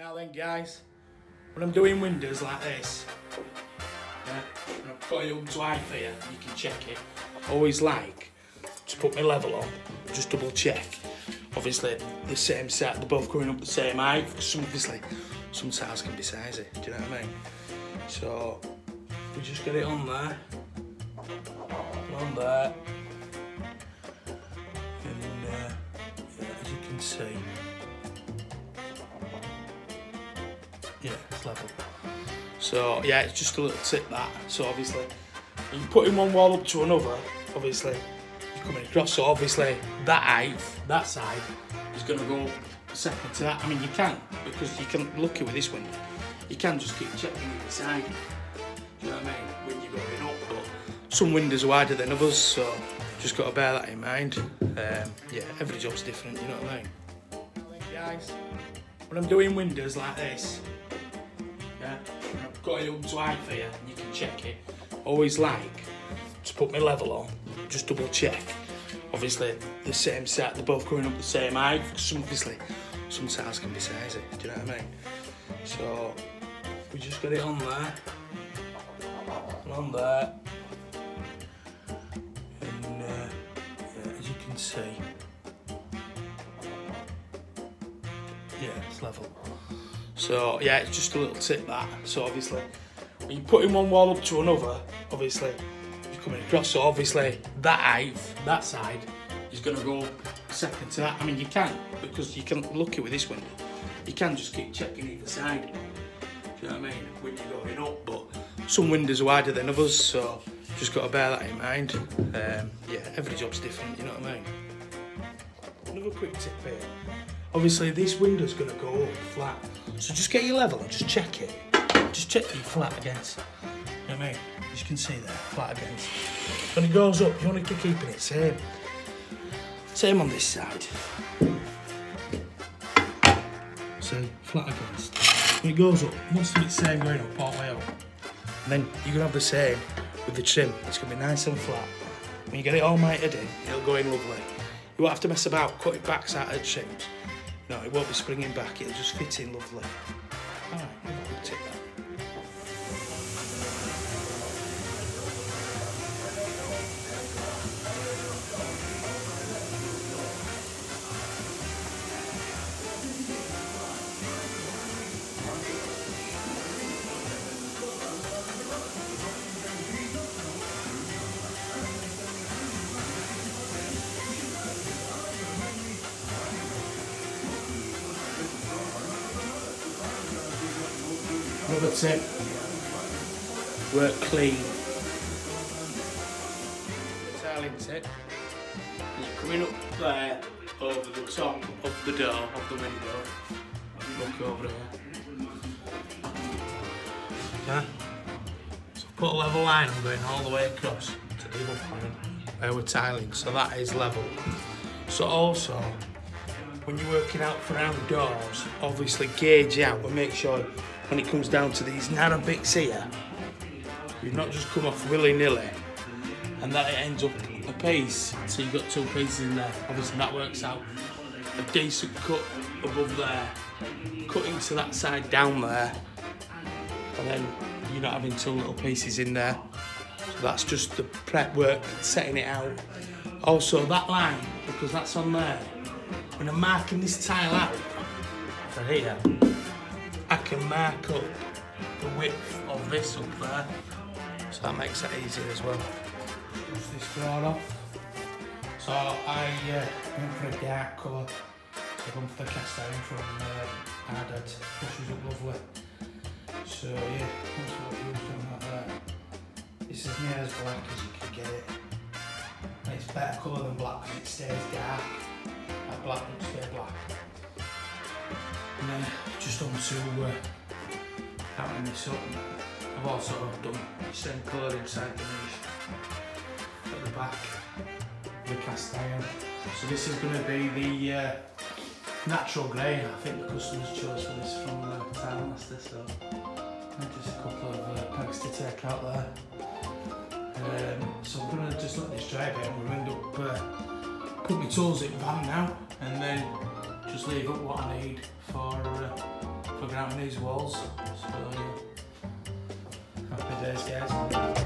Now then guys, when I'm doing windows like this, and I've got it up to height here, you can check it. I always like to put my level on, just double check. Obviously the same set, they're both coming up the same height, because obviously some tiles can be sizey, do you know what I mean? So we just get it on there, and yeah, as you can see, yeah, it's level. So yeah, it's just a little tip that. So obviously, you're putting one wall up to another, obviously, you're coming across, so obviously that height, that side, is going to go second to that. I mean, you can, because you can, lucky with this one, you can just keep checking the side, do you know what I mean, when you're going up, but some windows are wider than others, so just got to bear that in mind. Yeah, every job's different, you know what I mean? Guys, when I'm doing windows like this, yeah, I've got it up to height for you, and you can check it. Always like to put my level on, just double check. Obviously, the same set, they're both coming up the same height, because obviously some tiles can be sizey, do you know what I mean? So we just get it on there, and on there, and yeah, as you can see, yeah, it's level. So yeah, it's just a little tip that. So obviously, when you're putting one wall up to another, obviously you're coming across, so obviously that height, that side, is going to go second to that. I mean, you can, because you can, lucky with this window, you can just keep checking either side, do you know what I mean, when you're going up, but some windows are wider than others, so just got to bear that in mind. Yeah, every job's different, you know what I mean? Another quick tip here, obviously this window's going to go up flat, so just get your level and just check it. Just check the flat against, you know what I mean? As you can see there, flat against. When it goes up, you want to keep keeping it same. Same on this side. So, flat against. When it goes up, you want to be the same going up all the way up. And then you're going to have the same with the trim. It's going to be nice and flat. When you get it all mitered in, it'll go in lovely. You won't have to mess about cutting back side of trims. No, it won't be springing back, it'll just fit in lovely. Alright, we'll take that. Another tip, work clean. Tiling tip, you're coming up there over the top of the door, of the window, and look over here. Okay? So put a level line, I'm going all the way across to the other point where we're tiling, so that is level. So also, when you're working out for round doors, obviously gauge out and make sure when it comes down to these narrow bits here, you've not just come off willy-nilly and that it ends up a piece. So you've got two pieces in there. Obviously that works out a decent cut above there, cutting to that side down there, and then you're not having two little pieces in there. So that's just the prep work, setting it out. Also that line, because that's on there, when I'm marking this tile out for here, I can mark up the width of this up there, so that makes it easier as well. Push this drawer off. So I went for a dark colour, so I went for the cast iron from Ardad, pushes up lovely. So yeah, that's what we're using like that. It's as near as black as you can get it. And it's better colour than black because it stays dark. That black looks very black. And then just on to counting this up. I've also done the same colour inside the niche at the back with the cast iron. So this is going to be the natural grey. I think the customers chose for this from the Tile Master, so just a couple of pegs to take out there. So I'm going to just let this dry a bit, and we'll end up putting my tools in the van now, and then just leave up what I need for out on these walls. So yeah, happy days, guys.